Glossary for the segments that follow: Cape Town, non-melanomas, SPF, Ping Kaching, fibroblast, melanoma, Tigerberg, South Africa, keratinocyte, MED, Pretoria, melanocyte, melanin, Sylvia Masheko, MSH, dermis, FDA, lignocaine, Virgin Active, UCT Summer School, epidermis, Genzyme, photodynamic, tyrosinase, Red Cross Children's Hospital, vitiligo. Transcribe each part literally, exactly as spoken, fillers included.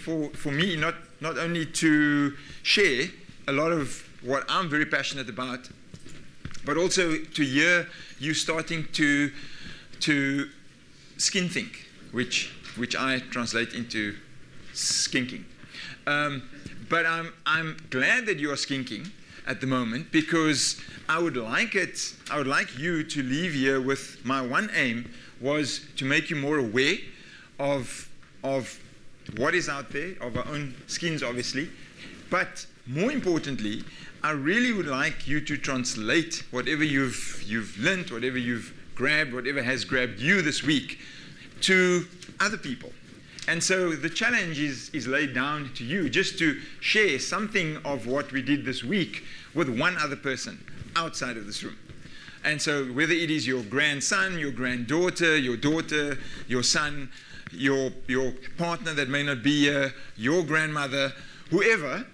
For, for me, not, not only to share a lot of what I'm very passionate about, but also to hear you starting to, to skin think, which, which I translate into skinking. Um, but I'm, I'm glad that you are skinking at the moment, because I would like it, I would like you to leave here with my one aim was to make you more aware of, of what is out there, of our own skins, obviously. But more importantly, I really would like you to translate whatever you've, you've learned, whatever you've grabbed, whatever has grabbed you this week, to other people. And so the challenge is, is laid down to you, just to share something of what we did this week with one other person outside of this room. And so whether it is your grandson, your granddaughter, your daughter, your son, Your, your partner that may not be here, your grandmother, whoever,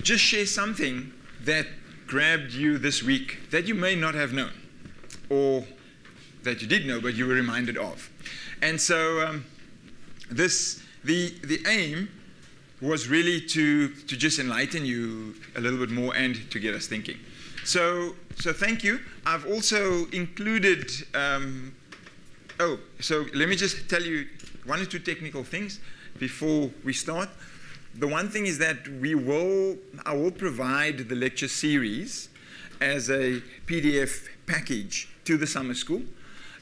just share something that grabbed you this week that you may not have known, or that you did know but you were reminded of. And so um, this, the, the aim was really to, to just enlighten you a little bit more and to get us thinking. So, so thank you. I've also included um, Oh, so let me just tell you one or two technical things before we start. The one thing is that we will, I will provide the lecture series as a P D F package to the summer school.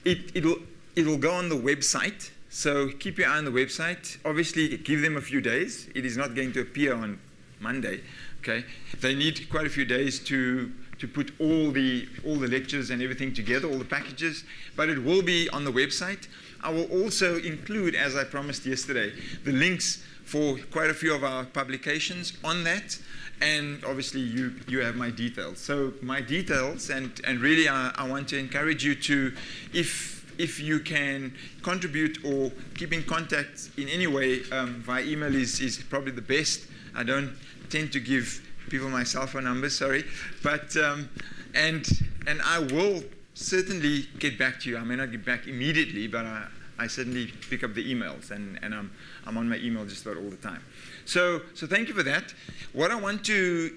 It, it'll, it'll go on the website, so keep your eye on the website. Obviously, give them a few days. It is not going to appear on Monday, okay? They need quite a few days to to put all the, all the lectures and everything together, all the packages, but it will be on the website. I will also include, as I promised yesterday, the links for quite a few of our publications on that, and obviously you, you have my details. So my details, and, and really I, I want to encourage you to, if, if you can contribute or keep in contact in any way, um, via email is, is probably the best. I don't tend to give people my cell phone numbers, sorry, but um, and and I will certainly get back to you. I may not get back immediately, but I, I certainly pick up the emails, and and I'm I'm on my email just about all the time. So so thank you for that. What I want to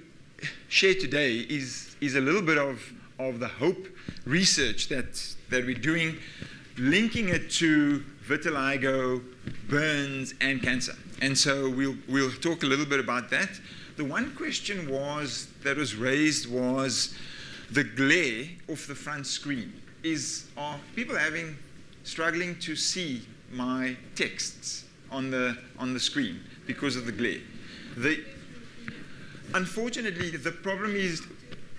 share today is is a little bit of of the hope research that that we're doing, linking it to vitiligo, burns, and cancer. And so we'll we'll talk a little bit about that. The one question was, that was raised was the glare off the front screen. Is, are people having, struggling to see my texts on the, on the screen because of the glare? The, unfortunately, the problem is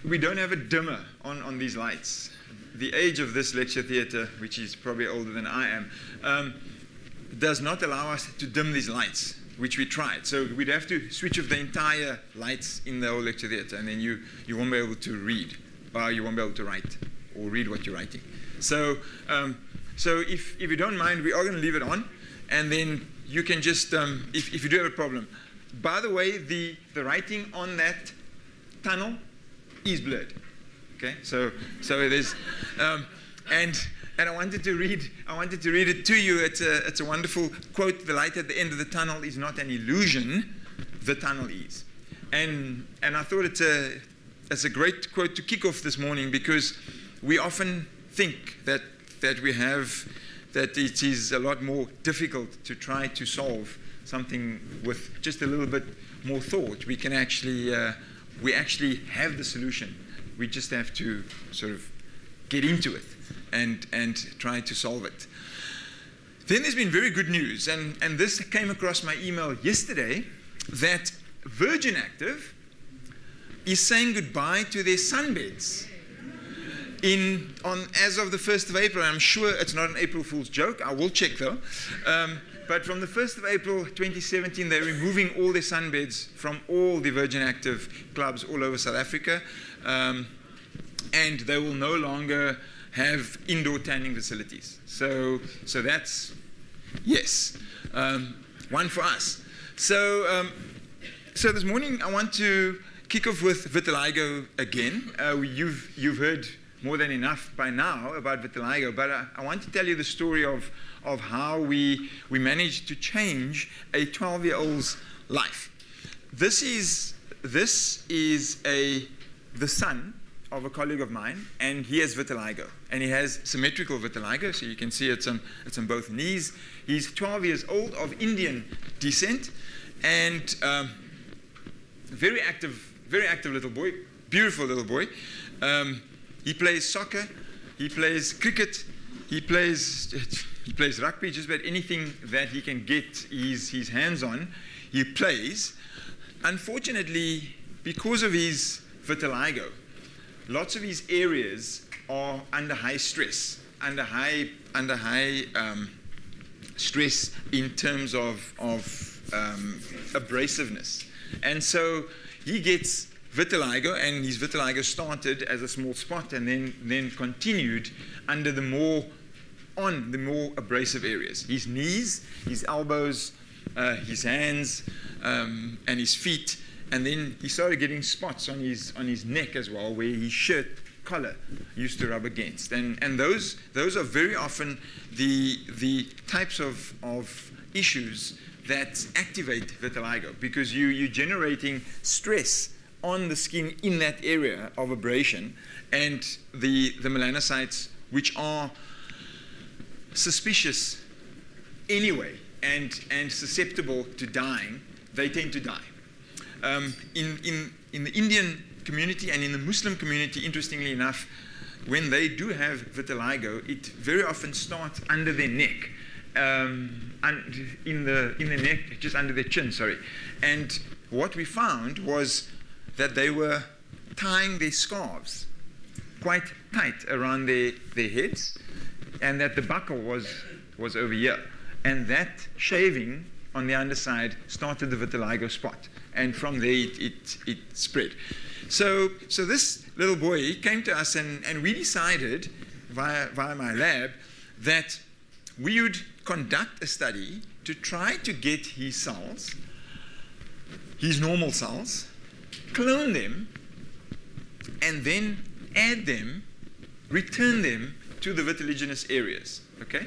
we don't have a dimmer on, on these lights. The age of this lecture theater, which is probably older than I am, um, does not allow us to dim these lights, which we tried. So we'd have to switch off the entire lights in the whole lecture theatre, and then you, you won't be able to read, or you won't be able to write, or read what you're writing. So, um, so if, if you don't mind, we are going to leave it on, and then you can just, um, if, if you do have a problem. By the way, the, the writing on that tunnel is blurred, okay? So, so there's, um, and, And I wanted to read, I wanted to read it to you. It's a, it's a wonderful quote. The light at the end of the tunnel is not an illusion. The tunnel is. And, and I thought it's a, it's a great quote to kick off this morning, because we often think that, that we have, that it is a lot more difficult to try to solve something with just a little bit more thought. We can actually, uh, we actually have the solution. We just have to sort of get into it and, and try to solve it. Then there's been very good news, and, and this came across my email yesterday, that Virgin Active is saying goodbye to their sunbeds in, on, as of the first of April. I'm sure it's not an April Fool's joke. I will check, though. Um, but from the first of April twenty seventeen, they're removing all their sunbeds from all the Virgin Active clubs all over South Africa. Um, and they will no longer have indoor tanning facilities. So, so that's, yes, um, one for us. So, um, so this morning I want to kick off with vitiligo again. Uh, you've, you've heard more than enough by now about vitiligo, but I, I want to tell you the story of, of how we, we managed to change a twelve-year-old's life. This is, this is a, the son of a colleague of mine, and he has vitiligo, and he has symmetrical vitiligo, so you can see it's on, it's on both knees. He's twelve years old, of Indian descent, and um, very active, very active little boy, beautiful little boy. Um, he plays soccer, he plays cricket, he plays, he plays rugby, just about anything that he can get his, his hands on, he plays. Unfortunately, because of his vitiligo, lots of his areas are under high stress, under high, under high um, stress in terms of, of um, abrasiveness. And so he gets vitiligo, and his vitiligo started as a small spot and then, then continued under the more, on the more abrasive areas. His knees, his elbows, uh, his hands, um, and his feet. And then he started getting spots on his, on his neck as well, where his shirt collar used to rub against. And, and those, those are very often the, the types of, of issues that activate vitiligo, because you, you're generating stress on the skin in that area of abrasion, and the, the melanocytes, which are suspicious anyway and, and susceptible to dying, they tend to die. Um, in, in, in the Indian community and in the Muslim community, interestingly enough, when they do have vitiligo, it very often starts under their neck, um, and in the in the neck, just under their chin, sorry. And what we found was that they were tying their scarves quite tight around their, their heads, and that the buckle was, was over here. And that shaving on the underside started the vitiligo spot. And from there, it, it, it spread. So, so this little boy came to us, and, and we decided, via, via my lab, that we would conduct a study to try to get his cells, his normal cells, clone them, and then add them, return them to the vitiliginous areas. Okay?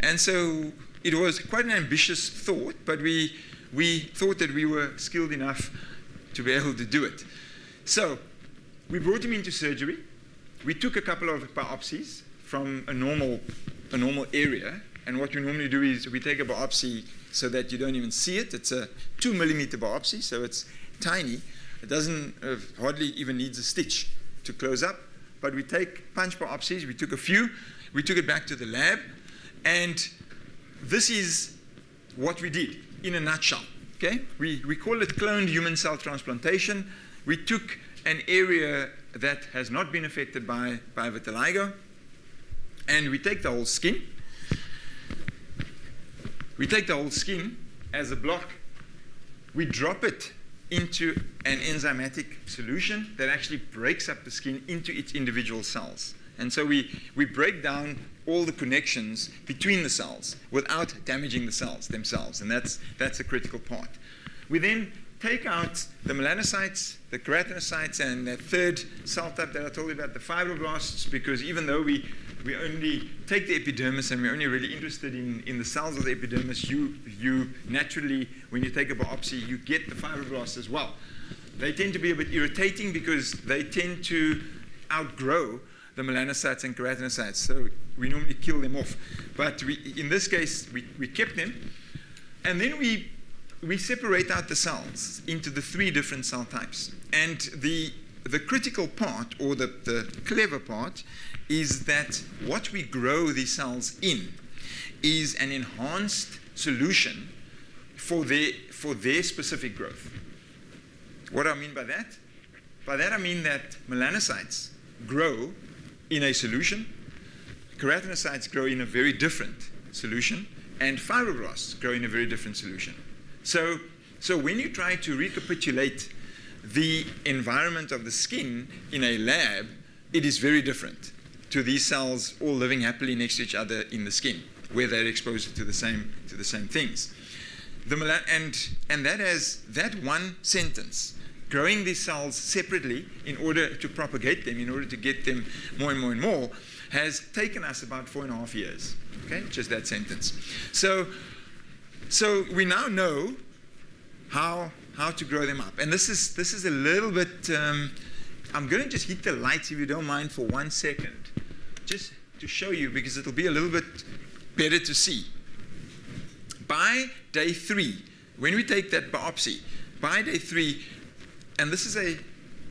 And so it was quite an ambitious thought, but we We thought that we were skilled enough to be able to do it. So we brought him into surgery. We took a couple of biopsies from a normal, a normal area. And what we normally do is we take a biopsy so that you don't even see it. It's a two millimeter biopsy, so it's tiny. It doesn't uh, hardly even needs a stitch to close up. But we take punch biopsies. We took a few. We took it back to the lab. And this is what we did. In a nutshell, okay? We, we call it cloned human cell transplantation. We took an area that has not been affected by, by vitiligo, and we take the whole skin. We take the whole skin as a block. We drop it into an enzymatic solution that actually breaks up the skin into its individual cells. And so we, we break down all the connections between the cells without damaging the cells themselves. And that's, that's a critical part. We then take out the melanocytes, the keratinocytes, and that third cell type that I told you about, the fibroblasts, because even though we, we only take the epidermis and we're only really interested in, in the cells of the epidermis, you, you naturally, when you take a biopsy, you get the fibroblasts as well. They tend to be a bit irritating because they tend to outgrow the melanocytes and keratinocytes, so we normally kill them off. But we, in this case, we, we kept them. And then we, we separate out the cells into the three different cell types. And the, the critical part, or the, the clever part, is that what we grow these cells in is an enhanced solution for their, for their specific growth. What do I mean by that? By that I mean that melanocytes grow in a solution, keratinocytes grow in a very different solution, and fibroblasts grow in a very different solution. So, so when you try to recapitulate the environment of the skin in a lab, it is very different to these cells all living happily next to each other in the skin, where they're exposed to the same, to the same things. The, and, and that, has, that one sentence growing these cells separately in order to propagate them, in order to get them more and more and more, has taken us about four and a half years. Okay, just that sentence. So, so we now know how how to grow them up, and this is this is a little bit. Um, I'm going to just hit the lights if you don't mind for one second, just to show you, because it'll be a little bit better to see. By day three, when we take that biopsy, by day three, and this is a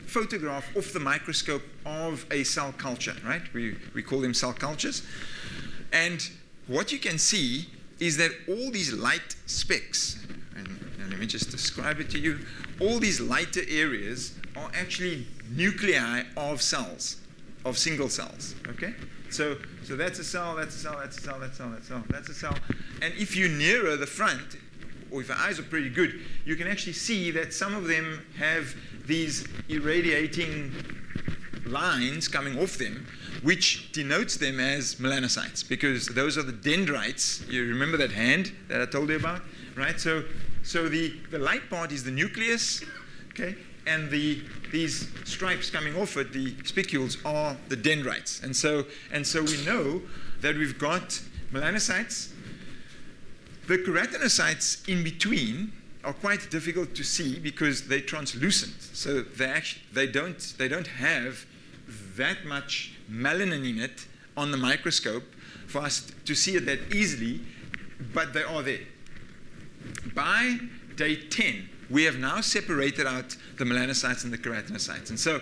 photograph off the microscope of a cell culture, right? We, we call them cell cultures. And what you can see is that all these light specks, and, and let me just describe it to you, all these lighter areas are actually nuclei of cells, of single cells, okay? So, so that's a cell, that's a cell, that's a cell, that's a cell, that's a cell, that's a cell. And if you're nearer the front, or if your eyes are pretty good, you can actually see that some of them have these irradiating lines coming off them, which denotes them as melanocytes, because those are the dendrites. You remember that hand that I told you about, right? So, so the, the light part is the nucleus, okay? And the, these stripes coming off it, the spicules, are the dendrites. And so, and so we know that we've got melanocytes. The keratinocytes in between are quite difficult to see because they're translucent. So they actually, they don't, they don't have that much melanin in it on the microscope for us to see it that easily, but they are there. By day ten, we have now separated out the melanocytes and the keratinocytes. And so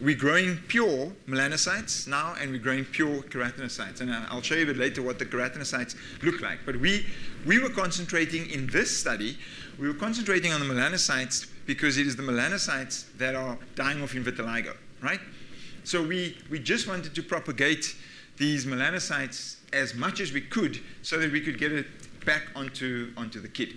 we're growing pure melanocytes now, and we're growing pure keratinocytes. And I'll show you a bit later what the keratinocytes look like. But we, we were concentrating in this study, we were concentrating on the melanocytes because it is the melanocytes that are dying off in vitiligo, right? So we, we just wanted to propagate these melanocytes as much as we could so that we could get it back onto, onto the kid.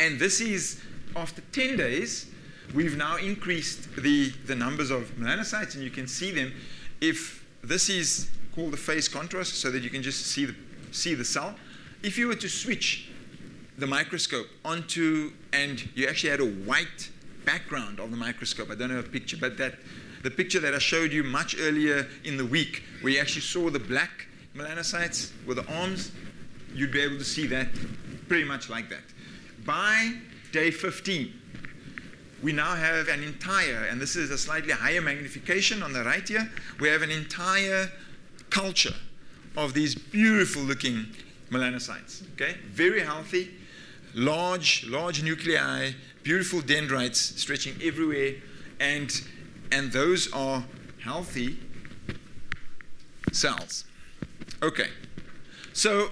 And this is, after ten days, we've now increased the, the numbers of melanocytes, and you can see them. If this is called the phase contrast, so that you can just see the, see the cell. If you were to switch the microscope onto, and you actually had a white background of the microscope, I don't have a picture, but that, the picture that I showed you much earlier in the week, where you actually saw the black melanocytes with the arms, you'd be able to see that pretty much like that. By day fifteen, we now have an entire, and this is a slightly higher magnification on the right here, we have an entire culture of these beautiful looking melanocytes, okay? Very healthy, large, large nuclei, beautiful dendrites stretching everywhere, and, and those are healthy cells. Okay, so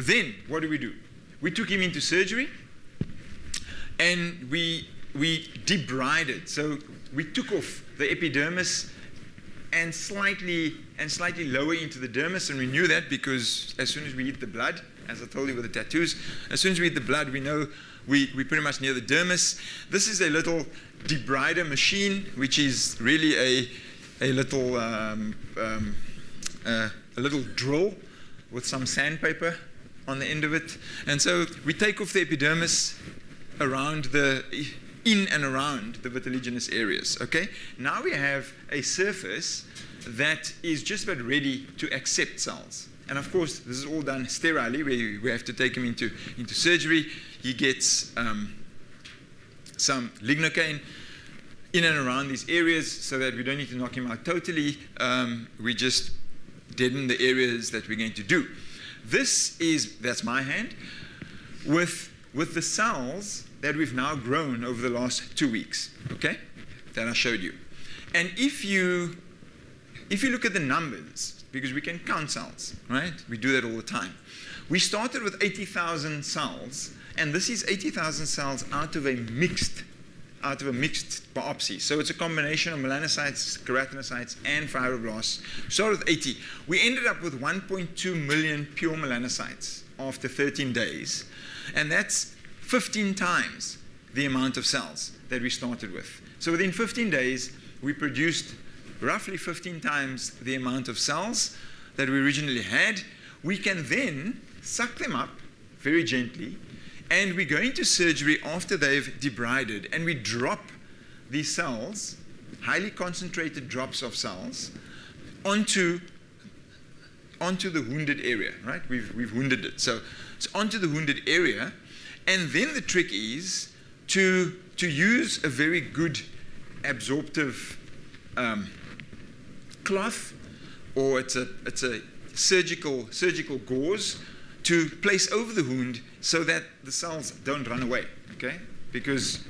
then what do we do? We took him into surgery, and we, we debrided. So we took off the epidermis and slightly, and slightly lower into the dermis, and we knew that because as soon as we eat the blood, as I told you with the tattoos, as soon as we eat the blood, we know we, we're pretty much near the dermis. This is a little debrider machine, which is really a, a, little, um, um, uh, a little drill with some sandpaper on the end of it. And so we take off the epidermis around the, in and around the vitiliginous areas, okay? Now we have a surface that is just about ready to accept cells. And of course, this is all done sterilely. We, we have to take him into, into surgery. He gets um, some lignocaine in and around these areas so that we don't need to knock him out totally. Um, we just deaden the areas that we're going to do. This is, that's my hand, with, with the cells that we've now grown over the last two weeks, okay, that I showed you. And if you, if you look at the numbers, because we can count cells, right? We do that all the time. We started with eighty thousand cells, and this is eighty thousand cells out of a mixed, out of a mixed biopsy. So it's a combination of melanocytes, keratinocytes, and fibroblasts. Started with eighty. We ended up with one point two million pure melanocytes after thirteen days. And that's fifteen times the amount of cells that we started with. So within fifteen days, we produced roughly fifteen times the amount of cells that we originally had. We can then suck them up very gently, and we go into surgery after they've debrided, and we drop these cells, highly concentrated drops of cells, onto onto the wounded area, right? We've, we've wounded it. So it's onto the wounded area. And then the trick is to, to use a very good absorptive um, cloth, or it's a, it's a surgical, surgical gauze to place over the wound so that the cells don't run away, okay? Because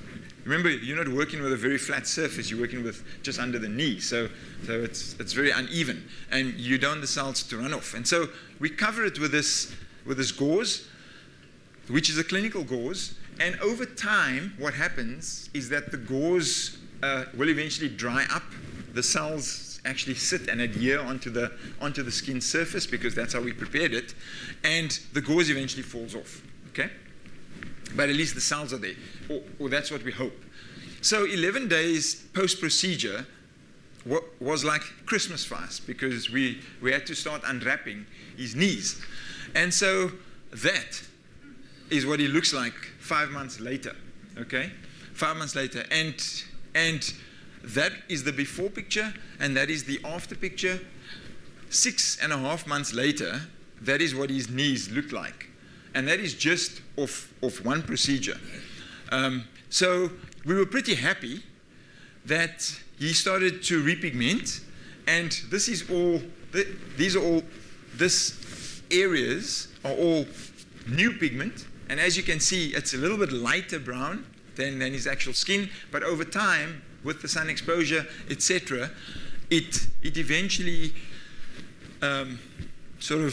remember, you're not working with a very flat surface. You're working with just under the knee. So, so it's, it's very uneven. And you don't want the cells to run off. And so we cover it with this, with this gauze, which is a clinical gauze. And over time, what happens is that the gauze uh, will eventually dry up. The cells actually sit and adhere onto the, onto the skin surface, because that's how we prepared it. And the gauze eventually falls off, okay? But at least the cells are there, or, or that's what we hope. So eleven days post-procedure was like Christmas for us, because we, we had to start unwrapping his knees. And so that is what he looks like five months later, okay? Five months later. And, and that is the before picture, and that is the after picture. Six and a half months later, that is what his knees look like. And that is just off, off one procedure. Um, so we were pretty happy that he started to repigment. And this is all, th these are all, this areas are all new pigment. And as you can see, it's a little bit lighter brown than, than his actual skin. But over time, with the sun exposure, et cetera, it, it eventually um, sort of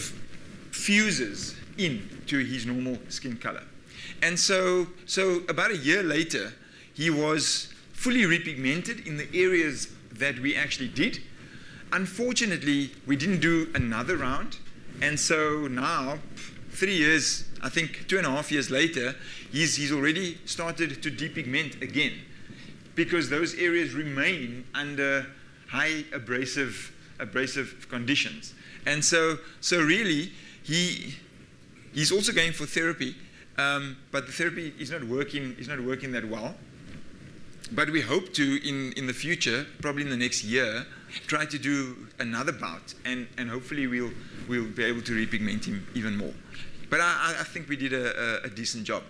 fuses into his normal skin color. And so, so about a year later, he was fully repigmented in the areas that we actually did. Unfortunately, we didn't do another round. And so now, three years, I think two and a half years later, he's, he's already started to depigment again, because those areas remain under high abrasive, abrasive conditions. And so, so really, he, he's also going for therapy, um, but the therapy is not working, is not working that well. But we hope to, in, in the future, probably in the next year, try to do another bout, and, and hopefully we'll, we'll be able to repigment him even more. But I, I think we did a, a decent job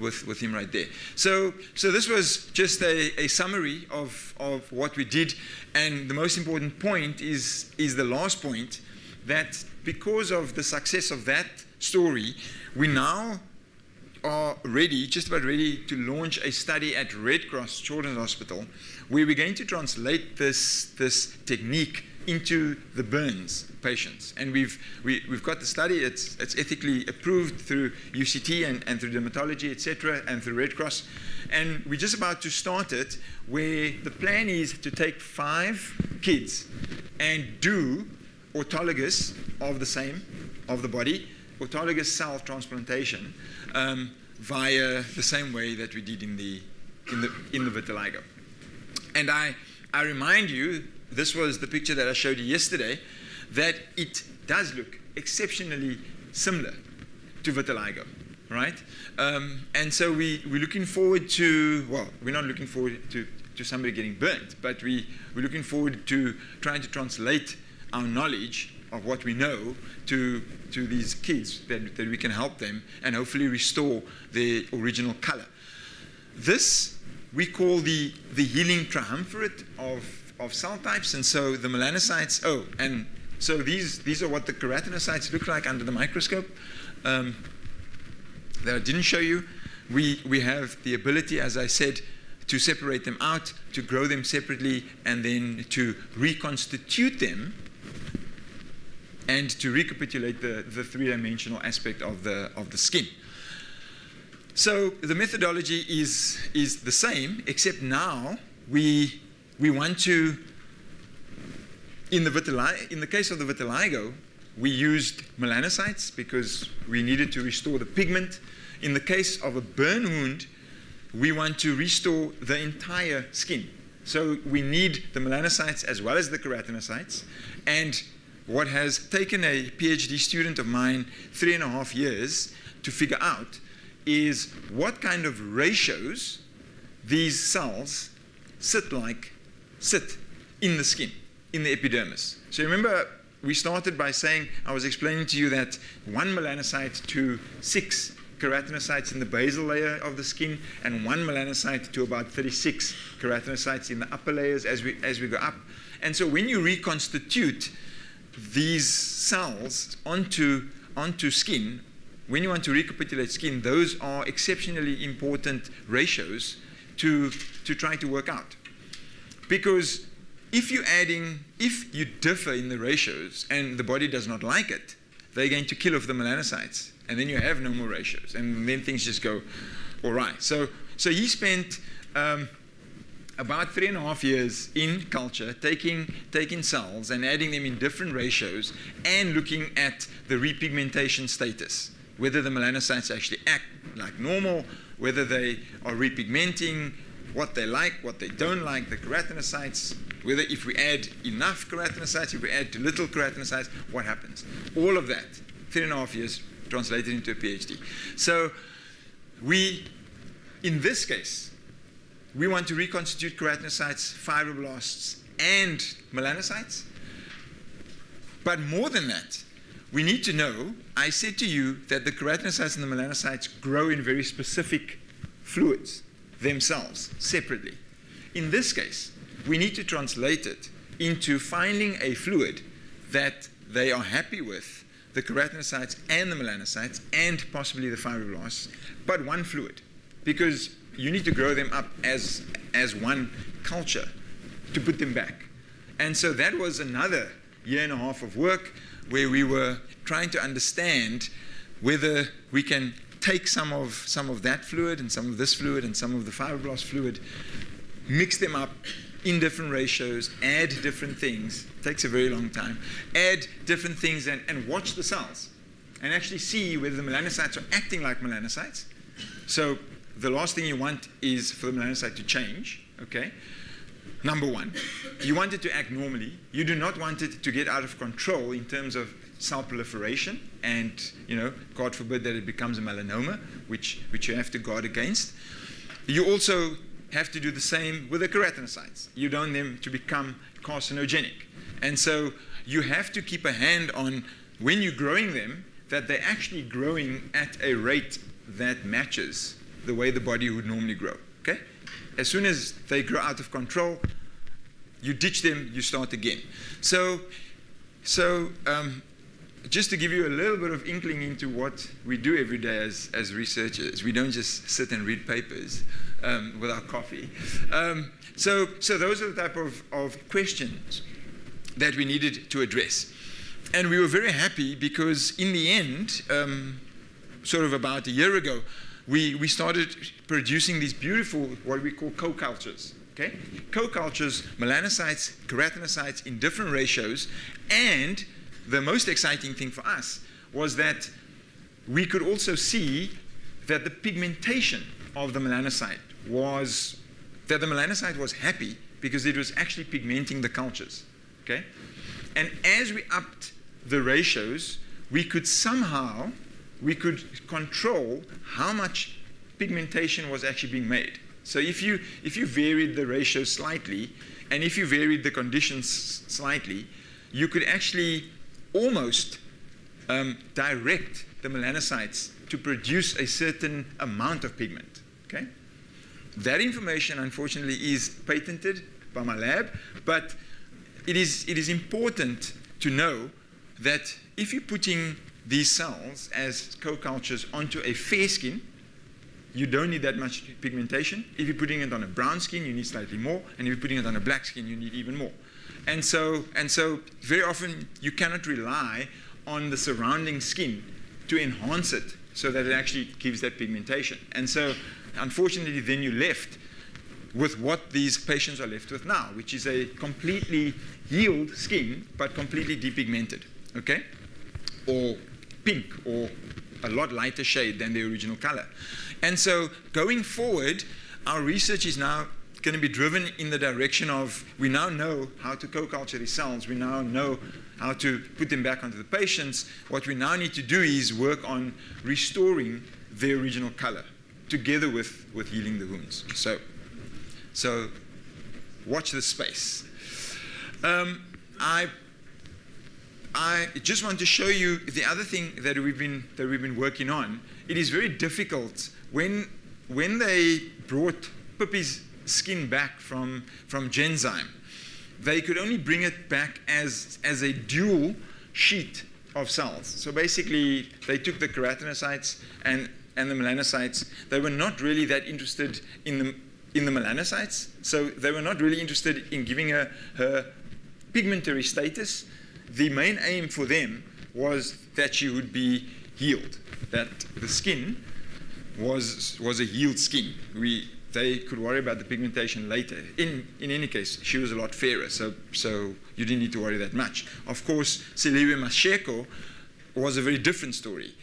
with, with him right there. So, so this was just a, a summary of, of what we did. And the most important point is, is the last point, that because of the success of that story, we now are ready, just about ready, to launch a study at Red Cross Children's Hospital, where we're going to translate this, this technique into the burns patients. And we've, we, we've got the study. It's, it's ethically approved through U C T and, and through dermatology, et cetera, and through Red Cross. And we're just about to start it, where the plan is to take five kids and do autologous of the same, of the body, autologous cell transplantation um, via the same way that we did in the, in the, in the vitiligo. And I, I remind you, this was the picture that I showed you yesterday, that it does look exceptionally similar to vitiligo, right? Um, and so we, we're looking forward to, well, we're not looking forward to, to somebody getting burnt, but we, we're looking forward to trying to translate our knowledge of what we know to, to these kids, that, that we can help them and hopefully restore their original color. This we call the, the healing triumvirate of, of cell types. And so the melanocytes, oh, and so these, these are what the keratinocytes look like under the microscope um, that I didn't show you. We, we have the ability, as I said, to separate them out, to grow them separately, and then to reconstitute them and to recapitulate the, the three-dimensional aspect of the, of the skin. So the methodology is, is the same, except now we, we want to, in the, vitiligo, in the case of the vitiligo, we used melanocytes because we needed to restore the pigment. In the case of a burn wound, we want to restore the entire skin. So we need the melanocytes as well as the keratinocytes. And what has taken a PhD student of mine three and a half years to figure out is what kind of ratios these cells sit like, sit in the skin, in the epidermis. So remember, we started by saying, I was explaining to you that one melanocyte to six keratinocytes in the basal layer of the skin, and one melanocyte to about thirty-six keratinocytes in the upper layers as we, as we go up. And so when you reconstitute these cells onto, onto skin, when you want to recapitulate skin, those are exceptionally important ratios to, to try to work out. Because if you're adding, if you differ in the ratios and the body does not like it, they're going to kill off the melanocytes. And then you have no more ratios. And then things just go all right. So, so he spent um, about three and a half years in culture, taking, taking cells and adding them in different ratios and looking at the repigmentation status, whether the melanocytes actually act like normal, whether they are repigmenting, what they like, what they don't like, the keratinocytes, whether if we add enough keratinocytes, if we add too little keratinocytes, what happens? All of that, three and a half years translated into a PhD. So we, in this case, we want to reconstitute keratinocytes, fibroblasts, and melanocytes. But more than that, we need to know, I said to you that the keratinocytes and the melanocytes grow in very specific fluids themselves, separately. In this case, we need to translate it into finding a fluid that they are happy with, the keratinocytes and the melanocytes, and possibly the fibroblasts, but one fluid, because you need to grow them up as, as one culture to put them back. And so that was another year and a half of work where we were trying to understand whether we can take some of, some of that fluid and some of this fluid and some of the fibroblast fluid, mix them up in different ratios, add different things. It takes a very long time. Add different things and, and watch the cells and actually see whether the melanocytes are acting like melanocytes. So the last thing you want is for the melanocyte to change, okay? Number one, you want it to act normally. You do not want it to get out of control in terms of cell proliferation and, you know, God forbid that it becomes a melanoma, which, which you have to guard against. You also have to do the same with the keratinocytes. You don't want them to become carcinogenic. And so you have to keep a hand on, when you're growing them, that they're actually growing at a rate that matches the way the body would normally grow, okay? As soon as they grow out of control, you ditch them, you start again. So, so um, just to give you a little bit of inkling into what we do every day as, as researchers, we don't just sit and read papers um, with our coffee. Um, so, so those are the type of, of questions that we needed to address. And we were very happy because in the end, um, sort of about a year ago, We, we started producing these beautiful, what we call co-cultures, okay? Co-cultures, melanocytes, keratinocytes in different ratios, and the most exciting thing for us was that we could also see that the pigmentation of the melanocyte was, that the melanocyte was happy because it was actually pigmenting the cultures, okay? And as we upped the ratios, we could somehow, we could control how much pigmentation was actually being made. So if you, if you varied the ratio slightly, and if you varied the conditions slightly, you could actually almost um, direct the melanocytes to produce a certain amount of pigment, okay? That information, unfortunately, is patented by my lab, but it is, it is important to know that if you're putting these cells as co-cultures onto a fair skin, you don't need that much pigmentation. If you're putting it on a brown skin, you need slightly more. And if you're putting it on a black skin, you need even more. And so, and so very often, you cannot rely on the surrounding skin to enhance it so that it actually gives that pigmentation. And so, unfortunately, then you're left with what these patients are left with now, which is a completely healed skin, but completely depigmented, okay? Or pink, or a lot lighter shade than the original color. And so going forward, our research is now going to be driven in the direction of, we now know how to co-culture these cells, we now know how to put them back onto the patients. What we now need to do is work on restoring their original color, together with, with healing the wounds. So, so watch this space. Um, I, I just want to show you the other thing that we've been, that we've been working on. It is very difficult. When, when they brought Pippi's skin back from, from Genzyme, they could only bring it back as, as a dual sheet of cells. So basically, they took the keratinocytes and, and the melanocytes. They were not really that interested in the, in the melanocytes. So they were not really interested in giving her, her pigmentary status. The main aim for them was that she would be healed, that the skin was, was a healed skin. We, they could worry about the pigmentation later. In, in any case, she was a lot fairer, so, so you didn't need to worry that much. Of course, Sylvia Masheko was a very different story.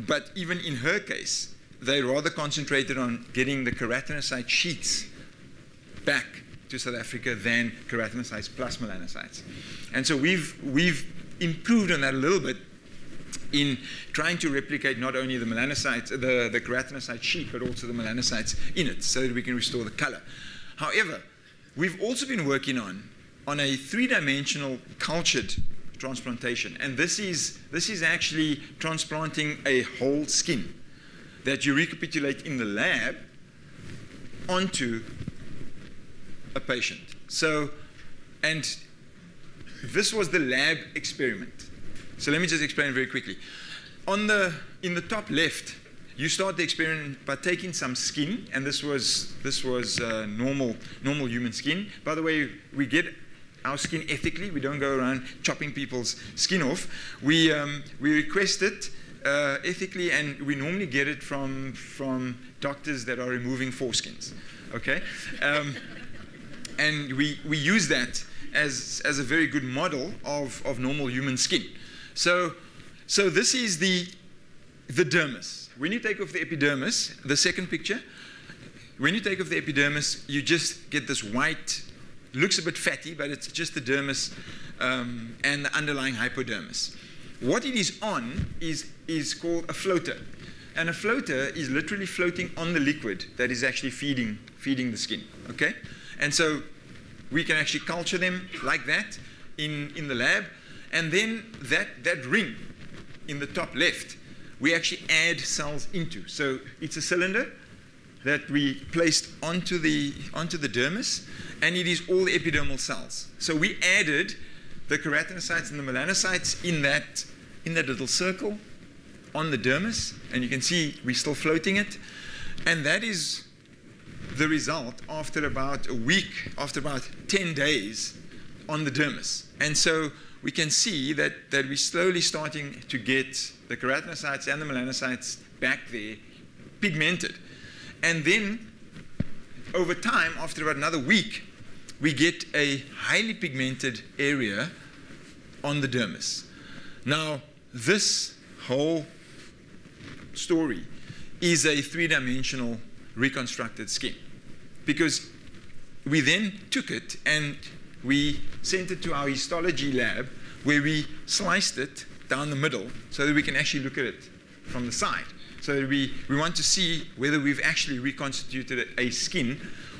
But even in her case, they rather concentrated on getting the keratinocyte sheets back to South Africa than keratinocytes plus melanocytes. And so we've, we've improved on that a little bit in trying to replicate not only the melanocytes, the, the keratinocyte sheet, but also the melanocytes in it, so that we can restore the color. However, we've also been working on, on a three-dimensional cultured transplantation. And this is, this is actually transplanting a whole skin that you recapitulate in the lab onto a patient. So, and this was the lab experiment. So let me just explain very quickly. On the, in the top left, you start the experiment by taking some skin, and this was, this was uh, normal, normal human skin. By the way, we get our skin ethically. We don't go around chopping people's skin off. We, um, we request it uh, ethically, and we normally get it from, from doctors that are removing foreskins, okay? Um, and we, we use that as, as a very good model of, of normal human skin. So, so this is the, the dermis. When you take off the epidermis, the second picture, when you take off the epidermis, you just get this white, looks a bit fatty, but it's just the dermis um, and the underlying hypodermis. What it is on is, is called a floater. And a floater is literally floating on the liquid that is actually feeding, feeding the skin, okay? And so we can actually culture them like that in, in the lab. And then that, that ring in the top left, we actually add cells into. So it's a cylinder that we placed onto the, onto the dermis, and it is all the epidermal cells. So we added the keratinocytes and the melanocytes in that, in that little circle on the dermis, and you can see we're still floating it. And that is the result after about a week, after about ten days on the dermis. And so we can see that, that we're slowly starting to get the keratinocytes and the melanocytes back there, pigmented. And then, over time, after about another week, we get a highly pigmented area on the dermis. Now, this whole story is a three-dimensional reconstructed skin, because we then took it and we sent it to our histology lab, where we sliced it down the middle so that we can actually look at it from the side. So that we, we want to see whether we've actually reconstituted a skin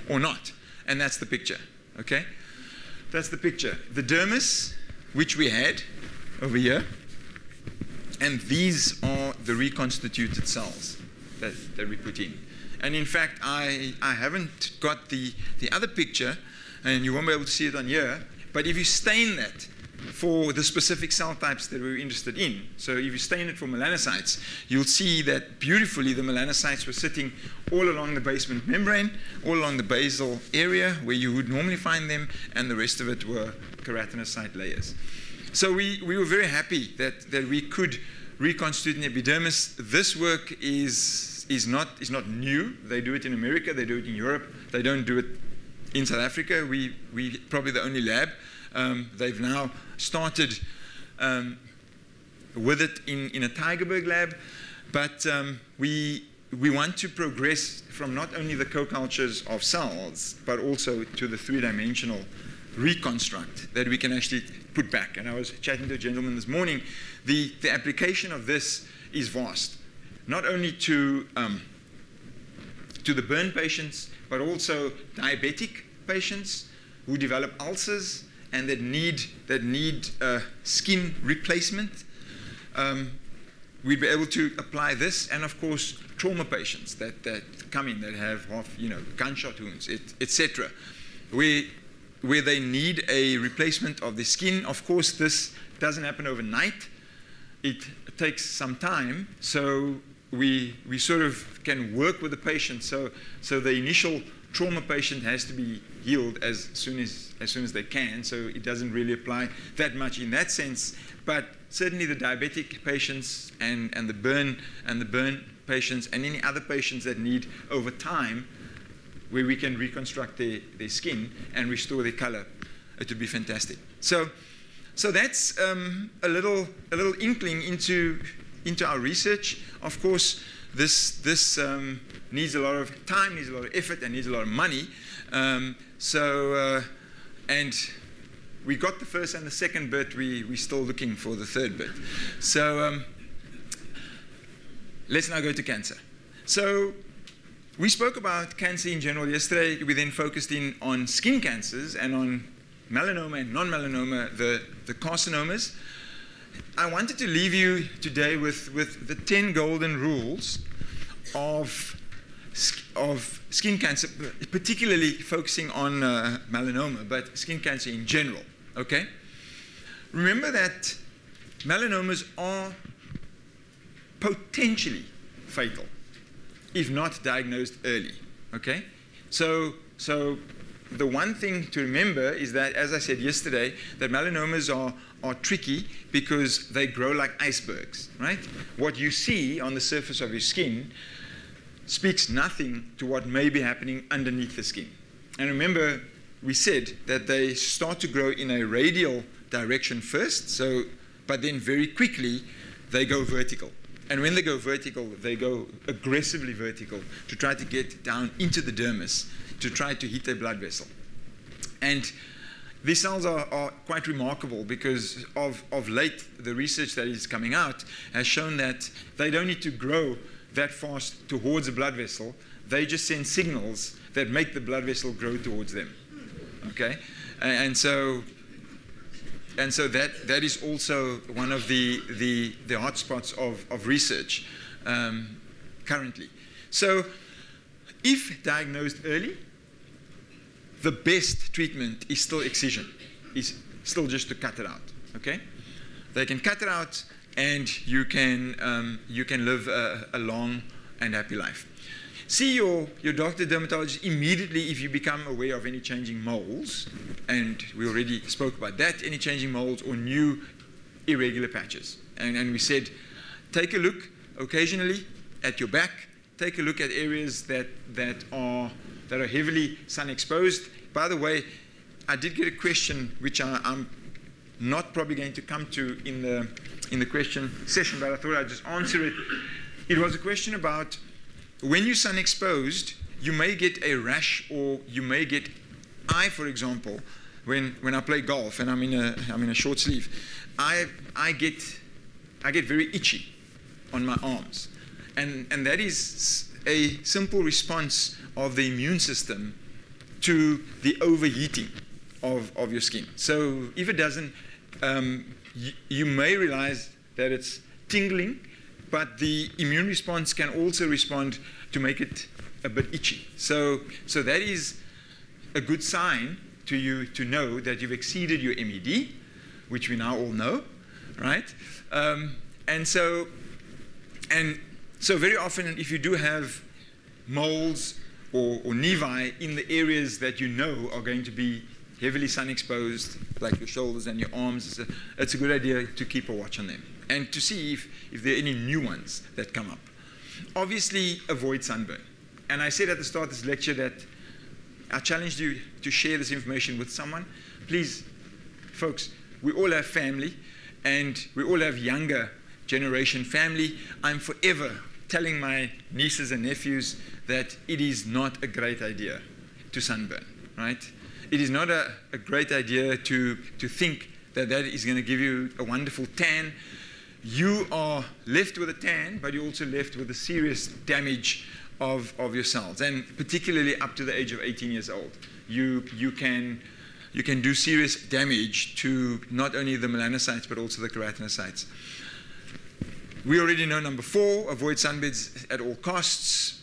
or not. And that's the picture, okay? That's the picture. The dermis, which we had over here, and these are the reconstituted cells that, that we put in. And in fact, I, I haven't got the, the other picture, and you won't be able to see it on here, but if you stain that for the specific cell types that we were interested in, so if you stain it for melanocytes, you'll see that beautifully the melanocytes were sitting all along the basement membrane, all along the basal area where you would normally find them, and the rest of it were keratinocyte layers. So we, we were very happy that, that we could reconstitute an epidermis. This work is, is, not, is not new. They do it in America, they do it in Europe, they don't do it in South Africa. We, we probably the only lab. Um, they've now started um, with it in, in a Tigerberg lab, but um, we, we want to progress from not only the co-cultures of cells, but also to the three-dimensional reconstruct that we can actually put back. And I was chatting to a gentleman this morning. The, the application of this is vast, not only to, um, to the burn patients, but also diabetic patients, who develop ulcers and that need, that need uh, skin replacement. Um, we'd be able to apply this, and of course trauma patients that, that come in that have half, you know, gunshot wounds, et cetera, where, where they need a replacement of the skin. Of course, this doesn't happen overnight. It takes some time, so we, we sort of can work with the patient, so, so the initial trauma patient has to be healed as soon as, as soon as they can, so it doesn't really apply that much in that sense. But certainly the diabetic patients and, and the burn and the burn patients and any other patients that need over time where we can reconstruct their, their skin and restore their color, it would be fantastic. So, so that's um, a little a little inkling into into our research. Of course, this this um, needs a lot of time, needs a lot of effort, and needs a lot of money. Um, so, uh, and we got the first and the second bit. We we're still looking for the third bit. So, um, let's now go to cancer. So, we spoke about cancer in general yesterday. We then focused in on skin cancers and on melanoma and non-melanoma, the the carcinomas. I wanted to leave you today with, with the ten golden rules of, of skin cancer, particularly focusing on uh, melanoma, but skin cancer in general, okay? Remember that melanomas are potentially fatal if not diagnosed early, okay? So, so the one thing to remember is that, as I said yesterday, that melanomas are are tricky because they grow like icebergs, right? What you see on the surface of your skin speaks nothing to what may be happening underneath the skin. And remember, we said that they start to grow in a radial direction first, so, but then very quickly they go vertical. And when they go vertical, they go aggressively vertical to try to get down into the dermis, to try to hit their blood vessel. And these cells are, are quite remarkable because of, of late, the research that is coming out has shown that they don't need to grow that fast towards the blood vessel. They just send signals that make the blood vessel grow towards them, okay? And, and so, and so that, that is also one of the, the, the hotspots of, of research um, currently. So if diagnosed early, the best treatment is still excision, is still just to cut it out, okay? They can cut it out and you can, um, you can live a, a long and happy life. See your, your doctor dermatologist immediately if you become aware of any changing moles, and we already spoke about that, any changing moles or new irregular patches. And, and we said, take a look occasionally at your back, take a look at areas that, that are that are heavily sun exposed. By the way, I did get a question which I, I'm not probably going to come to in the, in the question session, but I thought I'd just answer it. It was a question about when you're sun exposed, you may get a rash, or you may get, I, for example, when, when I play golf and I'm in a, I'm in a short sleeve, I, I, get, I get very itchy on my arms. And, and that is a simple response of the immune system to the overheating of, of your skin. So if it doesn't, um, you, you may realize that it's tingling, but the immune response can also respond to make it a bit itchy. So, so that is a good sign to you to know that you've exceeded your M E D, which we now all know, right? Um, and so, and so very often if you do have moles or, or nevi in the areas that you know are going to be heavily sun exposed, like your shoulders and your arms, it's a, it's a good idea to keep a watch on them and to see if, if there are any new ones that come up. Obviously, avoid sunburn. And I said at the start of this lecture that I challenged you to share this information with someone. Please, folks, we all have family, and we all have younger generation family. I'm forever telling my nieces and nephews that it is not a great idea to sunburn, right? It is not a, a great idea to, to think that that is going to give you a wonderful tan. You are left with a tan, but you're also left with a serious damage of, of your cells, and particularly up to the age of eighteen years old. You, you can you can do serious damage to not only the melanocytes, but also the keratinocytes. We already know number four, avoid sunbeds at all costs.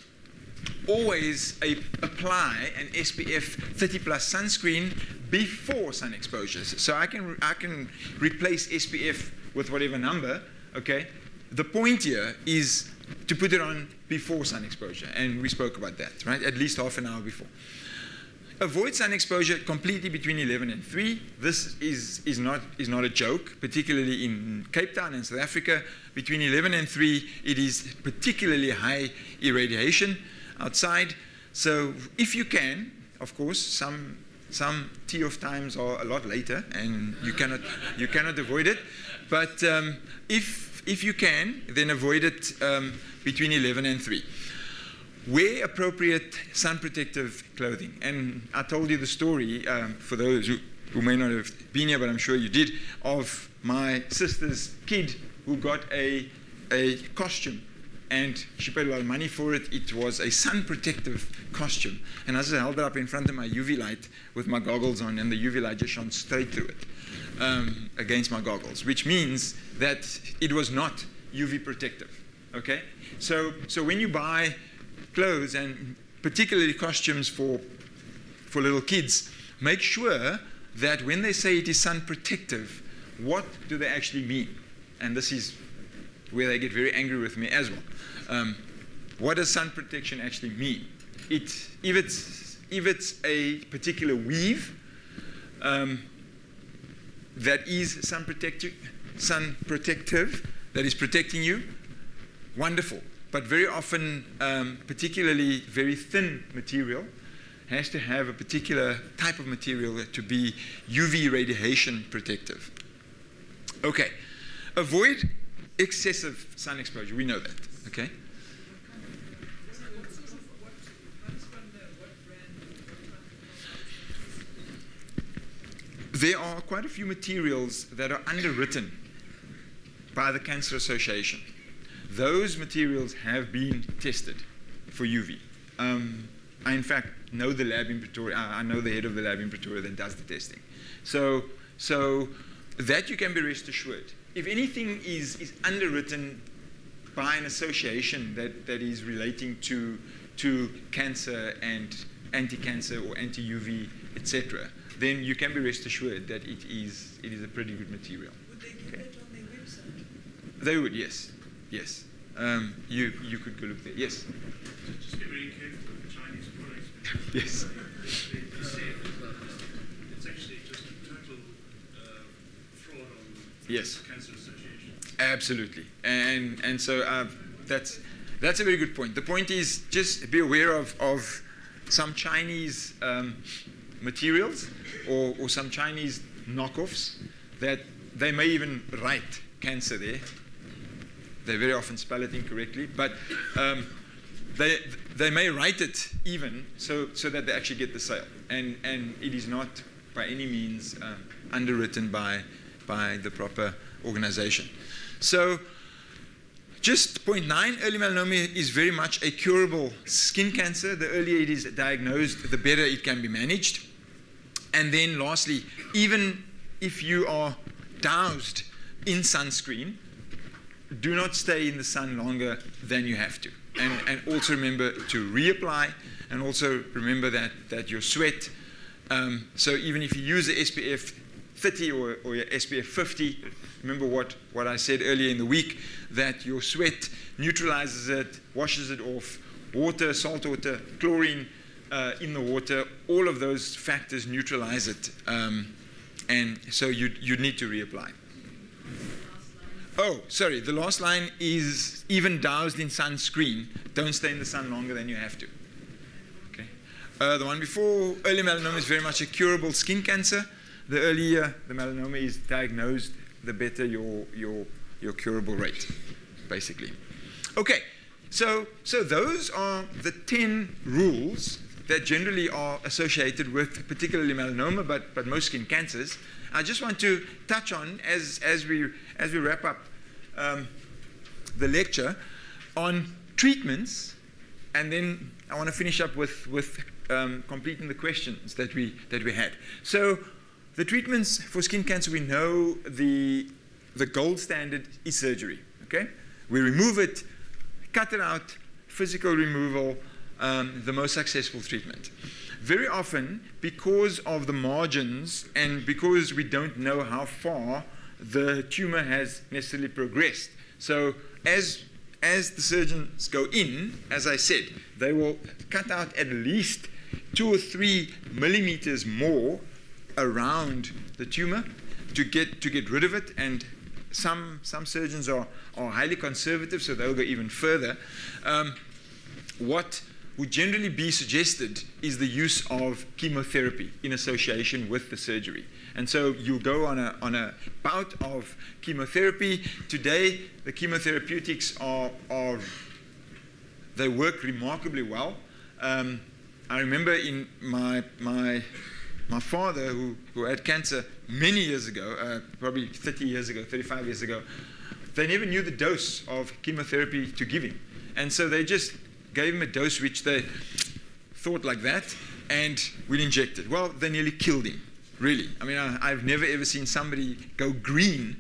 Always a, apply an S P F thirty plus sunscreen before sun exposures. So I can, I can replace S P F with whatever number, okay? The point here is to put it on before sun exposure, and we spoke about that, right? At least half an hour before. Avoid sun exposure completely between eleven and three. This is, is, not, is not a joke, particularly in Cape Town and South Africa. Between eleven and three, it is particularly high irradiation outside. So if you can, of course, some, some tee-off times are a lot later, and you cannot, you cannot avoid it. But um, if, if you can, then avoid it um, between eleven and three. Wear appropriate sun protective clothing. And I told you the story, um, for those who, who may not have been here, but I'm sure you did, of my sister's kid who got a, a costume. And she paid a lot of money for it. It was a sun protective costume. And I just held it up in front of my U V light with my goggles on, and the U V light just shone straight through it um, against my goggles, which means that it was not U V protective. Okay? So, so when you buy clothes, and particularly costumes for, for little kids, make sure that when they say it is sun protective, what do they actually mean? And this is where they get very angry with me as well. Um, what does sun protection actually mean? It, if, it's, if it's a particular weave um, that is sun protective, sun protective, that is protecting you, wonderful. But very often, um, particularly very thin material, has to have a particular type of material to be U V radiation protective. Okay, avoid excessive sun exposure. We know that. Okay. There are quite a few materials that are underwritten by the Cancer Association. Those materials have been tested for U V. Um, I, in fact, know the lab in Pretoria. I know the head of the lab in Pretoria that does the testing. So, so that you can be rest assured. If anything is, is underwritten by an association that, that is relating to, to cancer and anti-cancer or anti-U V, et cetera, then you can be rest assured that it is, it is a pretty good material. Would they give okay. that on their website? They would, yes. Yes, um, you, you could go look there. Yes? So just be very careful with the Chinese products. Yes. They, they say it's actually just a total uh, fraud on the yes. Cancer Association. Absolutely. And, and so uh, that's, that's a very good point. The point is just be aware of, of some Chinese um, materials or, or some Chinese knockoffs that they may even write cancer there. They very often spell it incorrectly, but um, they they may write it even so so that they actually get the sale, and and it is not by any means uh, underwritten by by the proper organization. So, just point nine: early melanoma is very much a curable skin cancer. The earlier it is diagnosed, the better it can be managed. And then, lastly, even if you are doused in sunscreen, do not stay in the sun longer than you have to. And, and also remember to reapply, and also remember that, that your sweat, um, so even if you use the S P F thirty or, or your S P F fifty, remember what, what I said earlier in the week, that your sweat neutralizes it, washes it off. Water, salt water, chlorine uh, in the water, all of those factors neutralize it. Um, and so you, you need to reapply. Oh, sorry, the last line is even doused in sunscreen, don't stay in the sun longer than you have to. Okay. Uh, the one before, early melanoma is very much a curable skin cancer. The earlier the melanoma is diagnosed, the better your, your, your curable rate, basically. Okay, so, so those are the ten rules that generally are associated with particularly melanoma, but, but most skin cancers. I just want to touch on, as, as, we, as we wrap up um, the lecture, on treatments And then I want to finish up with, with um, completing the questions that we, that we had. So the treatments for skin cancer, we know the, the gold standard is surgery. Okay? We remove it, cut it out, physical removal, um, the most successful treatment. Very often, because of the margins and because we don't know how far the tumor has necessarily progressed. So as, as the surgeons go in, as I said, they will cut out at least two or three millimeters more around the tumor to get, to get rid of it. And some, some surgeons are, are highly conservative, so they'll go even further. Um, what would generally be suggested is the use of chemotherapy in association with the surgery. And so you go on a, on a bout of chemotherapy. Today, the chemotherapeutics are, are they work remarkably well. Um, I remember in my, my, my father, who, who had cancer many years ago, uh, probably thirty years ago, thirty-five years ago, they never knew the dose of chemotherapy to give him. And so they just gave him a dose which they thought like that, and we'll inject it. Well, they nearly killed him. Really, I mean, I, I've never ever seen somebody go green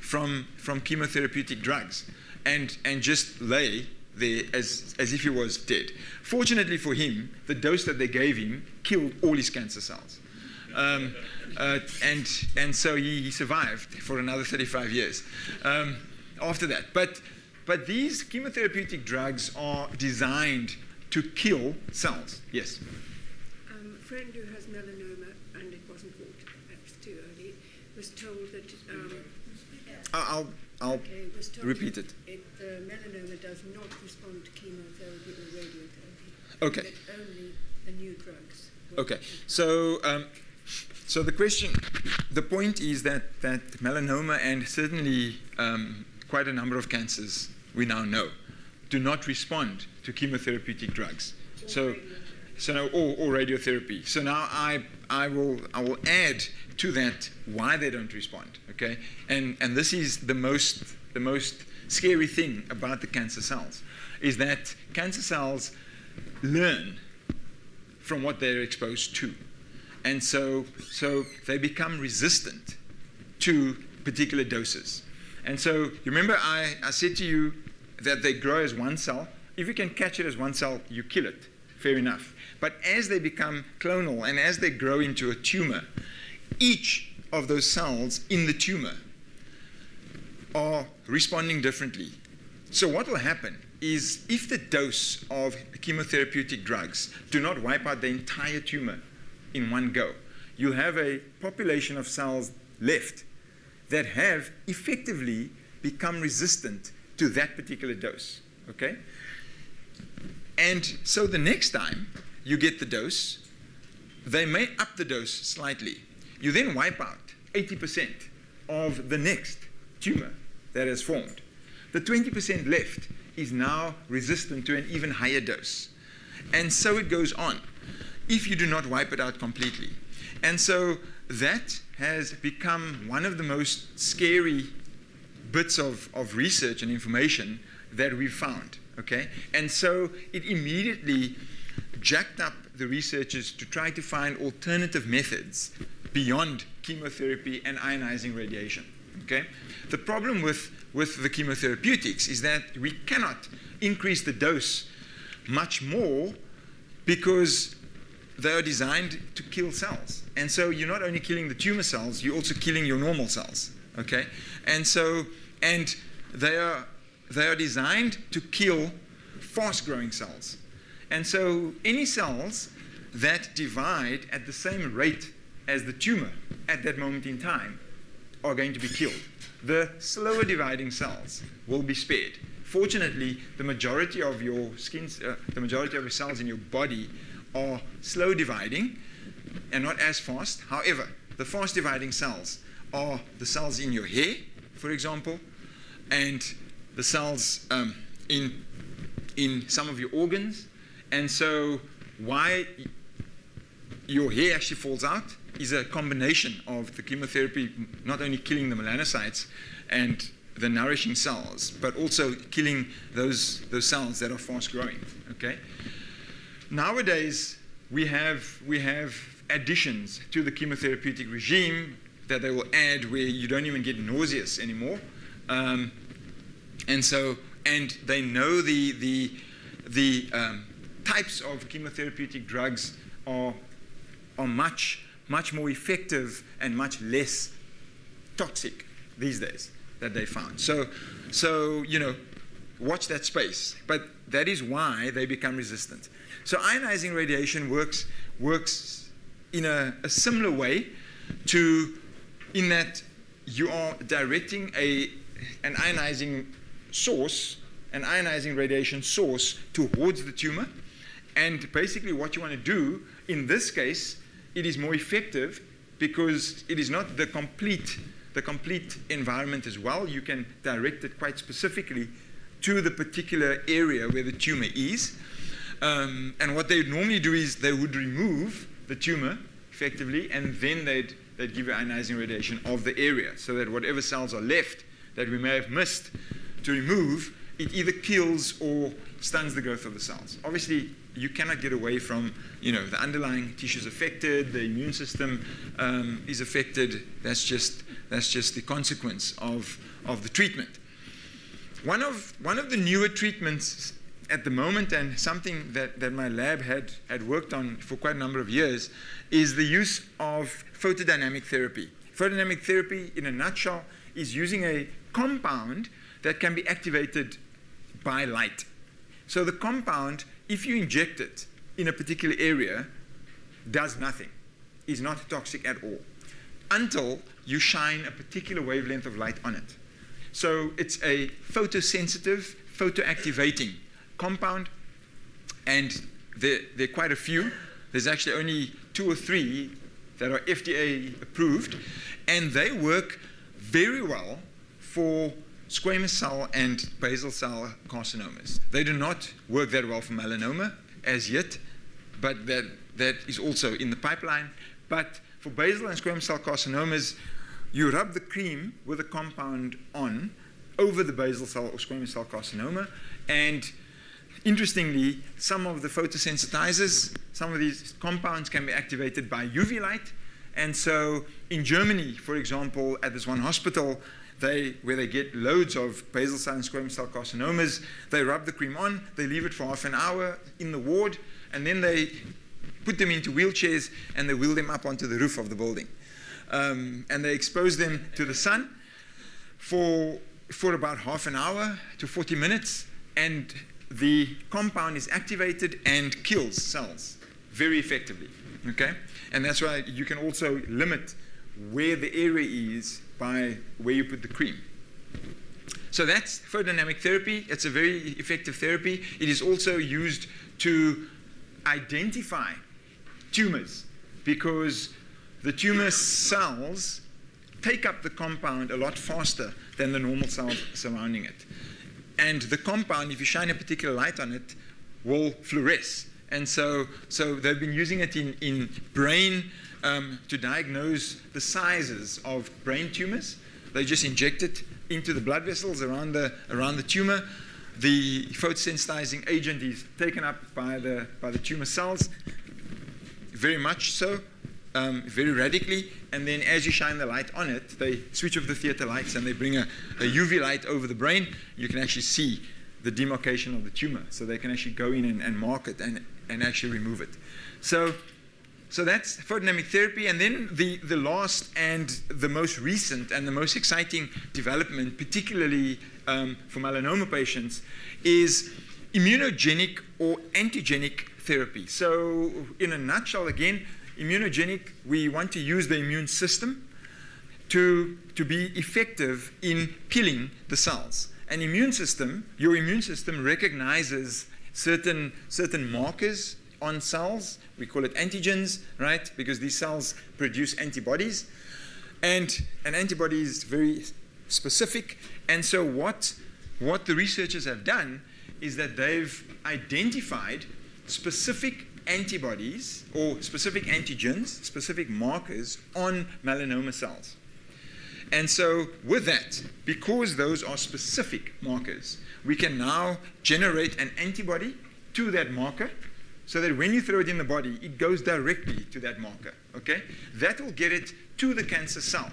from from chemotherapeutic drugs and and just lay there as as if he was dead. Fortunately for him, the dose that they gave him killed all his cancer cells, um, uh, and and so he, he survived for another thirty-five years um, after that. But but these chemotherapeutic drugs are designed to kill cells. Yes. Um, a friend who has melanoma, and it wasn't caught, perhaps too early, was told that... Um, I'll, I'll okay, was told repeat it. it uh, melanoma does not respond to chemotherapy or radiotherapy. Okay. But only the new drugs. Okay. So, um, so the question, the point is that, that melanoma and certainly um, quite a number of cancers we now know do not respond to chemotherapeutic drugs. Or so. So now, or, or radiotherapy. So now I, I, will, I will add to that why they don't respond, okay? And, and this is the most, the most scary thing about the cancer cells, is that cancer cells learn from what they're exposed to. And so, so they become resistant to particular doses. And so remember I, I said to you that they grow as one cell. If you can catch it as one cell, you kill it. Fair enough. But as they become clonal and as they grow into a tumor, each of those cells in the tumor are responding differently. So what will happen is if the dose of chemotherapeutic drugs do not wipe out the entire tumor in one go, you have a population of cells left that have effectively become resistant to that particular dose. Okay? And so the next time you get the dose, they may up the dose slightly. You then wipe out eighty percent of the next tumor that has formed. The twenty percent left is now resistant to an even higher dose. And so it goes on if you do not wipe it out completely. And so that has become one of the most scary bits of, of research and information that we've found. Okay? And so it immediately jacked up the researchers to try to find alternative methods beyond chemotherapy and ionizing radiation. Okay? The problem with, with the chemotherapeutics is that we cannot increase the dose much more because they are designed to kill cells. And so you're not only killing the tumor cells, you're also killing your normal cells. Okay? And so, and they are They are designed to kill fast-growing cells. And so any cells that divide at the same rate as the tumor at that moment in time are going to be killed. The slower dividing cells will be spared. Fortunately, the majority of your skin, uh, the majority of your cells in your body are slow dividing and not as fast. However, the fast dividing cells are the cells in your hair, for example, and the cells um, in, in some of your organs. And so why your hair actually falls out is a combination of the chemotherapy not only killing the melanocytes and the nourishing cells, but also killing those, those cells that are fast growing, okay? Nowadays, we have, we have additions to the chemotherapeutic regime that they will add where you don't even get nauseous anymore. Um, and so, and they know the, the, the um, types of chemotherapeutic drugs are, are much, much more effective and much less toxic these days that they found. So, so, you know, watch that space. But that is why they become resistant. So ionizing radiation works, works in a, a similar way to in that you are directing a, an ionizing source, an ionizing radiation source towards the tumor. And basically what you want to do, in this case, it is more effective because it is not the complete, the complete environment as well. You can direct it quite specifically to the particular area where the tumor is. Um, and what they normally do is they would remove the tumor effectively, and then they'd, they'd give you ionizing radiation of the area so that whatever cells are left that we may have missed to remove, it either kills or stuns the growth of the cells. Obviously, you cannot get away from, you know, the underlying tissues affected, the immune system um, is affected. That's just, that's just the consequence of, of the treatment. One of, one of the newer treatments at the moment, and something that, that my lab had, had worked on for quite a number of years, is the use of photodynamic therapy. Photodynamic therapy, in a nutshell, is using a compound that can be activated by light. So the compound, if you inject it in a particular area, does nothing, is not toxic at all, until you shine a particular wavelength of light on it. So it's a photosensitive, photoactivating compound, and there, there are quite a few. There's actually only two or three that are F D A approved, and they work very well for squamous cell and basal cell carcinomas. They do not work that well for melanoma as yet, but that, that is also in the pipeline. But for basal and squamous cell carcinomas, you rub the cream with a compound on over the basal cell or squamous cell carcinoma, and interestingly, some of the photosensitizers, some of these compounds can be activated by U V light. And so in Germany, for example, at this one hospital, they, where they get loads of basal cell and squamous cell carcinomas, they rub the cream on, they leave it for half an hour in the ward, and then they put them into wheelchairs and they wheel them up onto the roof of the building. Um, and they expose them to the sun for, for about half an hour to forty minutes, and the compound is activated and kills cells very effectively, okay? And that's why you can also limit where the area is by where you put the cream. So that's photodynamic therapy. It's a very effective therapy. It is also used to identify tumors because the tumor cells take up the compound a lot faster than the normal cells surrounding it. And the compound, if you shine a particular light on it, will fluoresce. And so, so they've been using it in, in brain um, to diagnose the sizes of brain tumors. They just inject it into the blood vessels around the, around the tumor. The photosensitizing agent is taken up by the, by the tumor cells, very much so, um, very radically. And then as you shine the light on it, they switch off the theater lights and they bring a, a U V light over the brain. You can actually see the demarcation of the tumor. So they can actually go in and, and mark it and, and actually remove it. So, so that's photodynamic therapy. And then the, the last and the most recent and the most exciting development, particularly um, for melanoma patients, is immunogenic or antigenic therapy. So in a nutshell, again, immunogenic, we want to use the immune system to, to be effective in killing the cells. An immune system, your immune system recognizes certain, certain markers on cells. We call it antigens, right? Because these cells produce antibodies. And an antibody is very specific. And so what, what the researchers have done is that they've identified specific antibodies or specific antigens, specific markers on melanoma cells. And so with that, because those are specific markers, we can now generate an antibody to that marker so that when you throw it in the body, it goes directly to that marker, okay? That will get it to the cancer cell.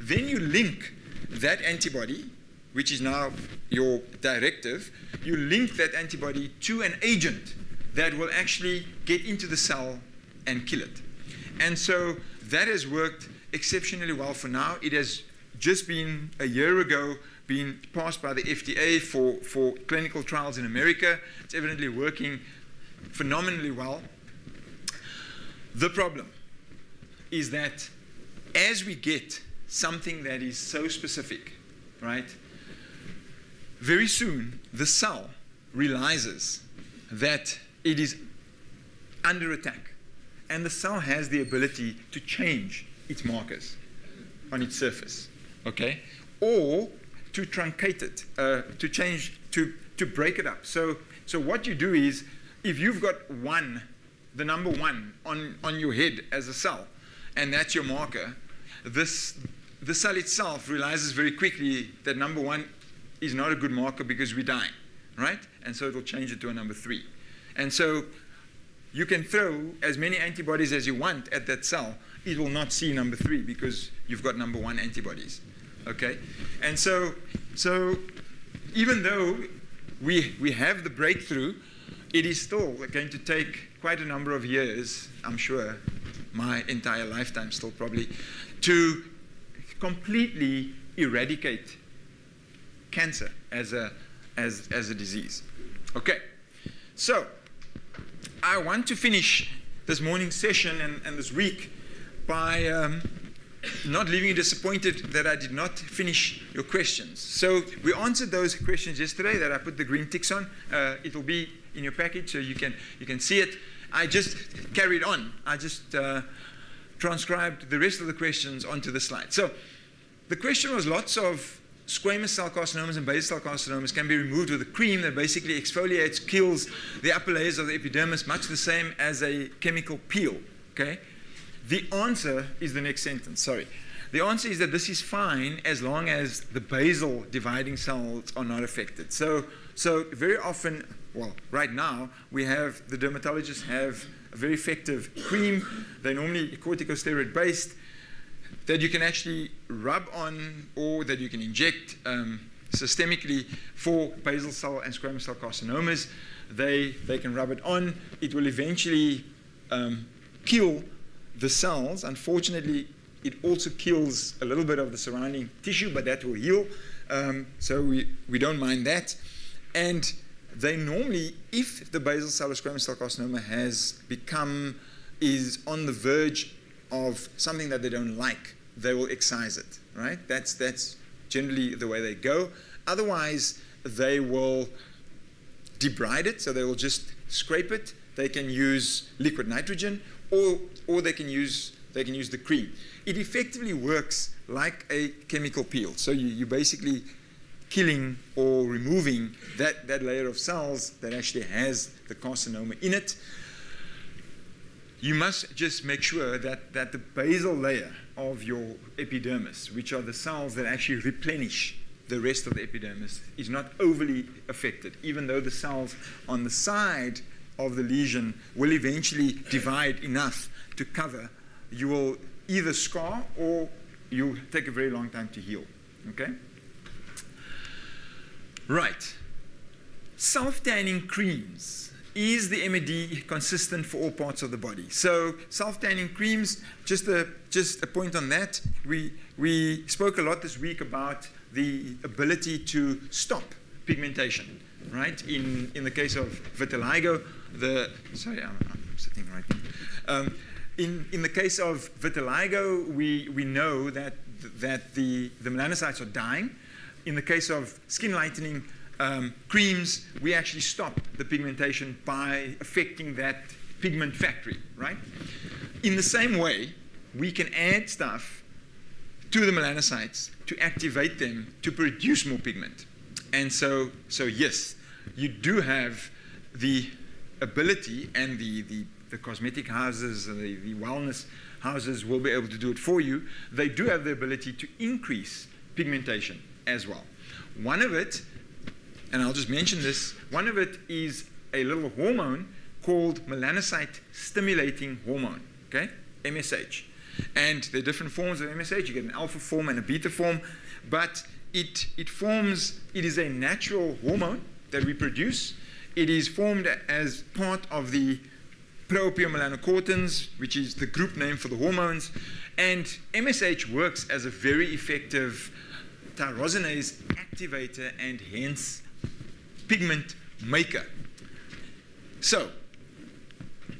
Then you link that antibody, which is now your directive, you link that antibody to an agent that will actually get into the cell and kill it. And so that has worked exceptionally well for now. It has just been a year ago been passed by the F D A for, for clinical trials in America. It's evidently working phenomenally well. The problem is that as we get something that is so specific, right, very soon the cell realizes that it is under attack. And the cell has the ability to change its markers on its surface, okay? Or to truncate it, uh, to change, to, to break it up. So, so what you do is, if you've got one, the number one on, on your head as a cell, and that's your marker, this, the cell itself realizes very quickly that number one is not a good marker because we're dying, right? And so it'll change it to a number three. And so you can throw as many antibodies as you want at that cell. It will not see number three because you've got number one antibodies, okay? And so, so even though we, we have the breakthrough, it is still going to take quite a number of years, I'm sure, my entire lifetime still probably, to completely eradicate cancer as a, as, as a disease. Okay, so I want to finish this morning's session and, and this week by um, not leaving you disappointed that I did not finish your questions. So we answered those questions yesterday that I put the green ticks on. Uh, it'll be in your package so you can, you can see it. I just carried on. I just uh, transcribed the rest of the questions onto the slide. So the question was, lots of squamous cell carcinomas and basal cell carcinomas can be removed with a cream that basically exfoliates, kills the upper layers of the epidermis, much the same as a chemical peel, okay? The answer is the next sentence, sorry. The answer is that this is fine as long as the basal dividing cells are not affected. So, so very often, well, right now, we have, the dermatologists have a very effective cream. They're normally corticosteroid-based, that you can actually rub on or that you can inject um, systemically for basal cell and squamous cell carcinomas. They, they can rub it on. It will eventually um, kill the cells. Unfortunately, it also kills a little bit of the surrounding tissue, but that will heal. Um, so we, we don't mind that. And they normally, if the basal cell or squamous cell carcinoma has become, is on the verge of something that they don't like, they will excise it, right? That's, that's generally the way they go. Otherwise, they will debride it, so they will just scrape it. They can use liquid nitrogen, or, or they, can use, they can use the cream. It effectively works like a chemical peel. So you, you're basically killing or removing that, that layer of cells that actually has the carcinoma in it. You must just make sure that, that the basal layer of your epidermis, which are the cells that actually replenish the rest of the epidermis, is not overly affected, even though the cells on the side of the lesion will eventually divide enough to cover. You will either scar or you'll take a very long time to heal, okay? Right. Self-tanning creams. Is the M E D consistent for all parts of the body? So self-tanning creams, just a, just a point on that. We, we spoke a lot this week about the ability to stop pigmentation, right? In, in the case of vitiligo, the, sorry, I'm, I'm sitting right now. Um, in, in the case of vitiligo, we, we know that, that the, the melanocytes are dying. In the case of skin lightening, Um, creams, we actually stop the pigmentation by affecting that pigment factory, right? In the same way, we can add stuff to the melanocytes to activate them to produce more pigment. And so, so yes, you do have the ability and the, the the cosmetic houses and the, the wellness houses will be able to do it for you. They do have the ability to increase pigmentation as well. One of it, and I'll just mention this, one of it is a little hormone called melanocyte-stimulating hormone, okay? M S H. And there are different forms of M S H. You get an alpha form and a beta form, but it, it forms, it is a natural hormone that we produce. It is formed as part of the proteomelaanocortins, which is the group name for the hormones. And M S H works as a very effective tyrosinase activator and hence pigment maker. So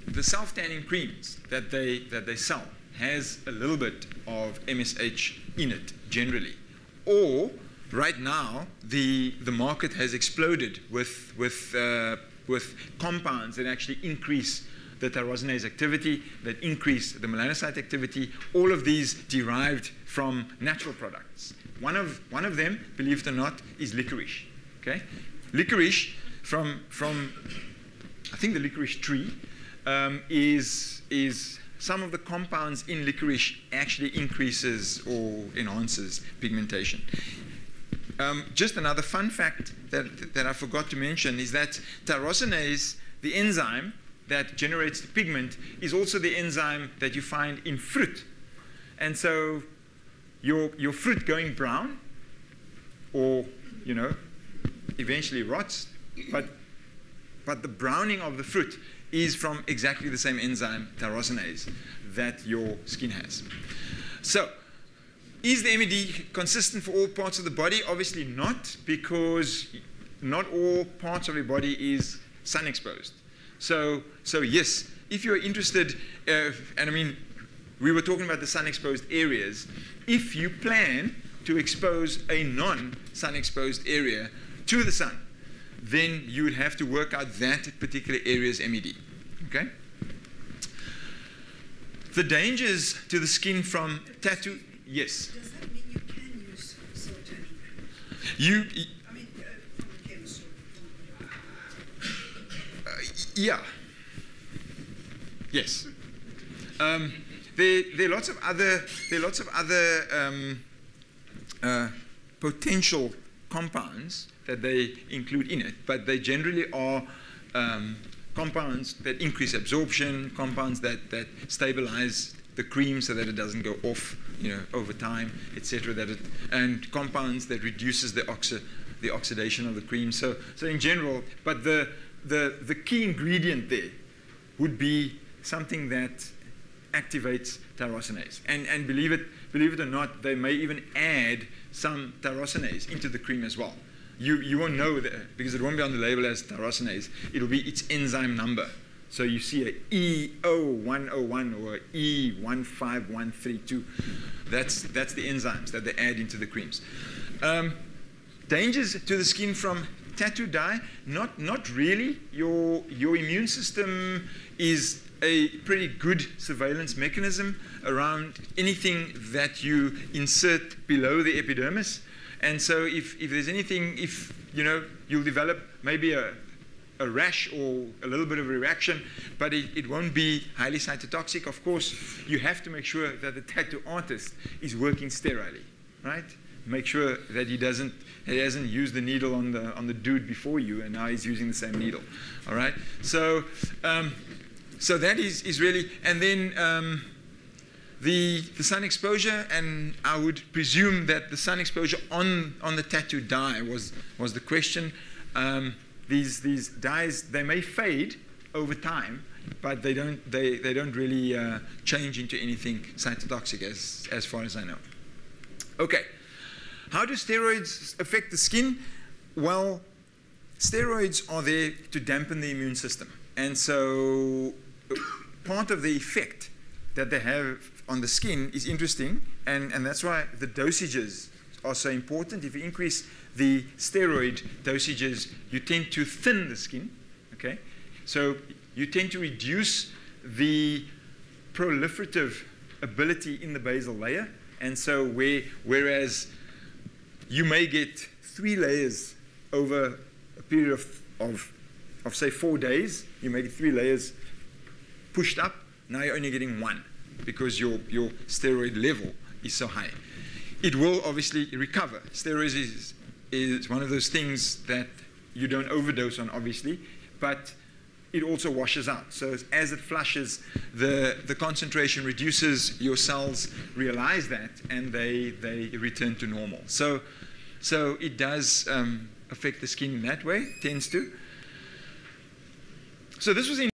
the self-tanning creams that they, that they sell has a little bit of M S H in it generally. Or right now, the, the market has exploded with, with, uh, with compounds that actually increase the tyrosinase activity, that increase the melanocyte activity, all of these derived from natural products. One of, one of them, believe it or not, is licorice. Okay? Licorice from, from, I think the licorice tree, um, is, is some of the compounds in licorice actually increases or enhances pigmentation. Um, just another fun fact that, that I forgot to mention is that tyrosinase, the enzyme that generates the pigment, is also the enzyme that you find in fruit. And so your, your fruit going brown or, you know, eventually rots, but, but the browning of the fruit is from exactly the same enzyme, tyrosinase, that your skin has. So, is the M E D consistent for all parts of the body? Obviously not, because not all parts of your body is sun exposed. So, so yes, if you're interested, uh, and I mean, we were talking about the sun exposed areas. If you plan to expose a non-sun exposed area to the sun, then you would have to work out that particular area's M E D, okay? The dangers to the skin from tattoo. Yes. Does that mean you can use cell tanning? You. I mean, uh, from a chemist. Uh, yeah. Yes. Um, there, there are lots of other, there are lots of other um, uh, potential compounds that they include in it, but they generally are. Um, compounds that increase absorption, compounds that, that stabilize the cream so that it doesn't go off, you know, over time, et cetera. That it, and compounds that reduces the oxi the oxidation of the cream. So, so in general, but the, the the key ingredient there would be something that activates tyrosinase. And and believe it believe it or not, they may even add some tyrosinase into the cream as well. You, you won't know that because it won't be on the label as tyrosinase. It'll be its enzyme number. So you see an E zero one zero one or E one five one three two. That's, that's the enzymes that they add into the creams. Um, dangers to the skin from tattoo dye? Not, not really. Your, your immune system is a pretty good surveillance mechanism around anything that you insert below the epidermis. And so if, if there's anything, if, you know, you'll develop maybe a, a rash or a little bit of a reaction, but it, it won't be highly cytotoxic. Of course, you have to make sure that the tattoo artist is working sterilely, right? Make sure that he doesn't, he hasn't used the needle on the, on the dude before you, and now he's using the same needle, all right? So, um, so that is, is really, and then, um, The, the sun exposure, and I would presume that the sun exposure on, on the tattoo dye was, was the question. Um, these, these dyes, they may fade over time, but they don't, they, they don't really uh, change into anything cytotoxic as, as far as I know. Okay, how do steroids affect the skin? Well, steroids are there to dampen the immune system. And so part of the effect that they have on the skin is interesting, and, and that's why the dosages are so important. If you increase the steroid dosages, you tend to thin the skin, okay? So you tend to reduce the proliferative ability in the basal layer, and so where, whereas you may get three layers over a period of, of, of say, four days, you may get three layers pushed up, now you're only getting one because your, your steroid level is so high. It will obviously recover. Steroids is, is one of those things that you don't overdose on, obviously, but it also washes out. So as it flushes, the, the concentration reduces, your cells realize that, and they, they return to normal. So, so it does um, affect the skin in that way, tends to. So this was in